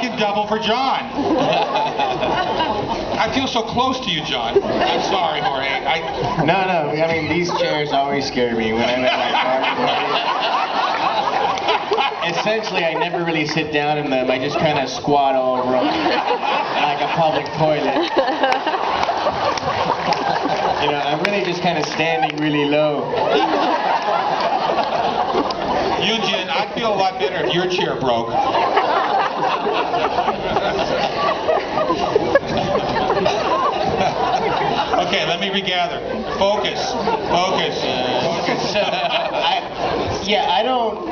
second double for John. I feel so close to you, John. I'm sorry, Jorge. No, I mean, these chairs always scare me when I'm at my party. Essentially, I never really sit down in them. I just kind of squat all over them like a public toilet. You know, I'm really just kind of standing really low. Yunjin, I'd feel a lot better if your chair broke. Okay, let me regather. Focus. Focus. Focus.